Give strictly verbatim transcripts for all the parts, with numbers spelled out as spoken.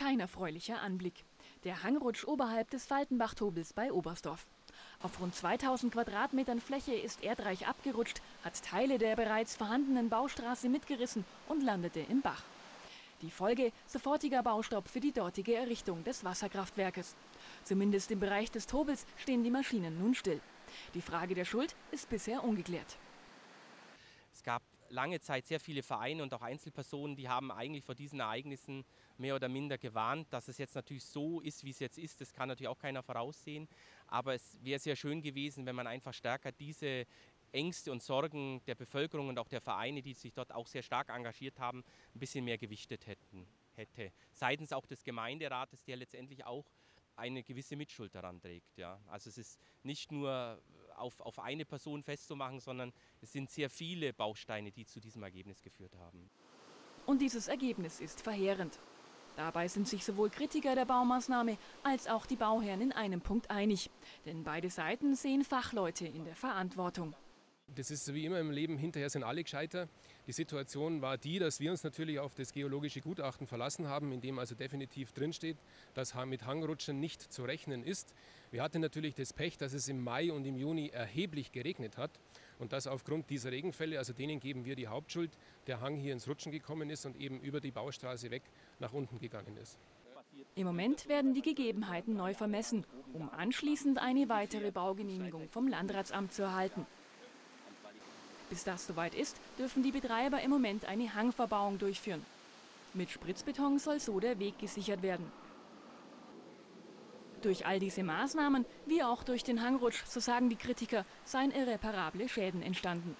Kein erfreulicher Anblick. Der Hangrutsch oberhalb des Faltenbach-Tobels bei Oberstdorf. Auf rund zweitausend Quadratmetern Fläche ist erdreich abgerutscht, hat Teile der bereits vorhandenen Baustraße mitgerissen und landete im Bach. Die Folge: sofortiger Baustopp für die dortige Errichtung des Wasserkraftwerkes. Zumindest im Bereich des Tobels stehen die Maschinen nun still. Die Frage der Schuld ist bisher ungeklärt. Es gab lange Zeit sehr viele Vereine und auch Einzelpersonen, die haben eigentlich vor diesen Ereignissen mehr oder minder gewarnt. Dass es jetzt natürlich so ist, wie es jetzt ist, das kann natürlich auch keiner voraussehen. Aber es wäre sehr schön gewesen, wenn man einfach stärker diese Ängste und Sorgen der Bevölkerung und auch der Vereine, die sich dort auch sehr stark engagiert haben, ein bisschen mehr gewichtet hätten, hätte. Seitens auch des Gemeinderates, der letztendlich auch eine gewisse Mitschuld daran trägt. Ja. Also es ist nicht nur auf, auf eine Person festzumachen, sondern es sind sehr viele Bausteine, die zu diesem Ergebnis geführt haben. Und dieses Ergebnis ist verheerend. Dabei sind sich sowohl Kritiker der Baumaßnahme als auch die Bauherren in einem Punkt einig. Denn beide Seiten sehen Fachleute in der Verantwortung. Das ist wie immer im Leben, hinterher sind alle gescheiter. Die Situation war die, dass wir uns natürlich auf das geologische Gutachten verlassen haben, in dem also definitiv drinsteht, dass mit Hangrutschen nicht zu rechnen ist. Wir hatten natürlich das Pech, dass es im Mai und im Juni erheblich geregnet hat und dass aufgrund dieser Regenfälle, also denen geben wir die Hauptschuld, der Hang hier ins Rutschen gekommen ist und eben über die Baustraße weg nach unten gegangen ist. Im Moment werden die Gegebenheiten neu vermessen, um anschließend eine weitere Baugenehmigung vom Landratsamt zu erhalten. Bis das soweit ist, dürfen die Betreiber im Moment eine Hangverbauung durchführen. Mit Spritzbeton soll so der Weg gesichert werden. Durch all diese Maßnahmen, wie auch durch den Hangrutsch, so sagen die Kritiker, seien irreparable Schäden entstanden.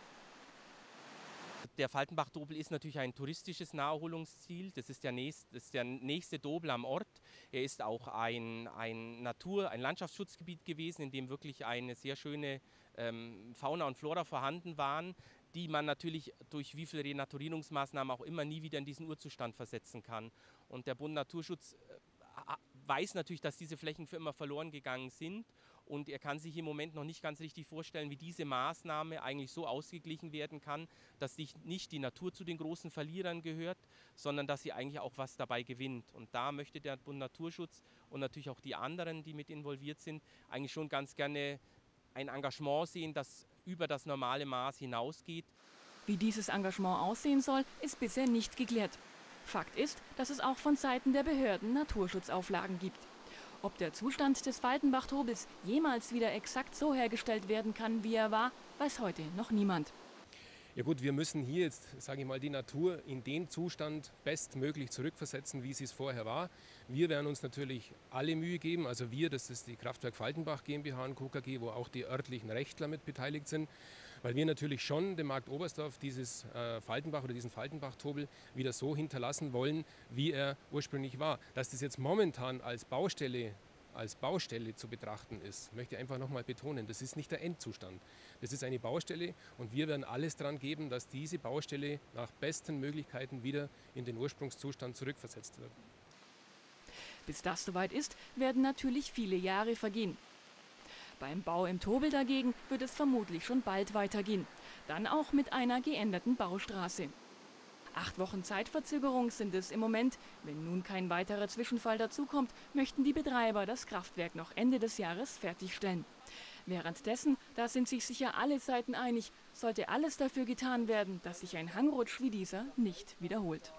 Der Faltenbach-Tobel ist natürlich ein touristisches Naherholungsziel. Das ist der nächste, das ist der nächste Tobel am Ort. Er ist auch ein, ein Natur-, ein Landschaftsschutzgebiet gewesen, in dem wirklich eine sehr schöne ähm, Fauna und Flora vorhanden waren, die man natürlich durch wie viele Renaturierungsmaßnahmen auch immer nie wieder in diesen Urzustand versetzen kann. Und der Bund Naturschutz weiß natürlich, dass diese Flächen für immer verloren gegangen sind, und er kann sich im Moment noch nicht ganz richtig vorstellen, wie diese Maßnahme eigentlich so ausgeglichen werden kann, dass nicht die Natur zu den großen Verlierern gehört, sondern dass sie eigentlich auch was dabei gewinnt. Und da möchte der Bund Naturschutz und natürlich auch die anderen, die mit involviert sind, eigentlich schon ganz gerne ein Engagement sehen, das über das normale Maß hinausgeht. Wie dieses Engagement aussehen soll, ist bisher nicht geklärt. Fakt ist, dass es auch von Seiten der Behörden Naturschutzauflagen gibt. Ob der Zustand des Faltenbach-Tobels jemals wieder exakt so hergestellt werden kann, wie er war, weiß heute noch niemand. Ja gut, wir müssen hier jetzt, sage ich mal, die Natur in den Zustand bestmöglich zurückversetzen, wie sie es vorher war. Wir werden uns natürlich alle Mühe geben, also wir, das ist die Kraftwerk Faltenbach GmbH und Co. K G, wo auch die örtlichen Rechtler mit beteiligt sind, weil wir natürlich schon dem Markt Oberstdorf dieses äh, Faltenbach oder diesen Faltenbach-Tobel wieder so hinterlassen wollen, wie er ursprünglich war. Dass das jetzt momentan als Baustelle als Baustelle zu betrachten ist, möchte ich einfach nochmal betonen, das ist nicht der Endzustand. Das ist eine Baustelle und wir werden alles daran geben, dass diese Baustelle nach besten Möglichkeiten wieder in den Ursprungszustand zurückversetzt wird. Bis das soweit ist, werden natürlich viele Jahre vergehen. Beim Bau im Tobel dagegen wird es vermutlich schon bald weitergehen. Dann auch mit einer geänderten Baustraße. Acht Wochen Zeitverzögerung sind es im Moment. Wenn nun kein weiterer Zwischenfall dazukommt, möchten die Betreiber das Kraftwerk noch Ende des Jahres fertigstellen. Währenddessen, da sind sich sicher alle Seiten einig, sollte alles dafür getan werden, dass sich ein Hangrutsch wie dieser nicht wiederholt.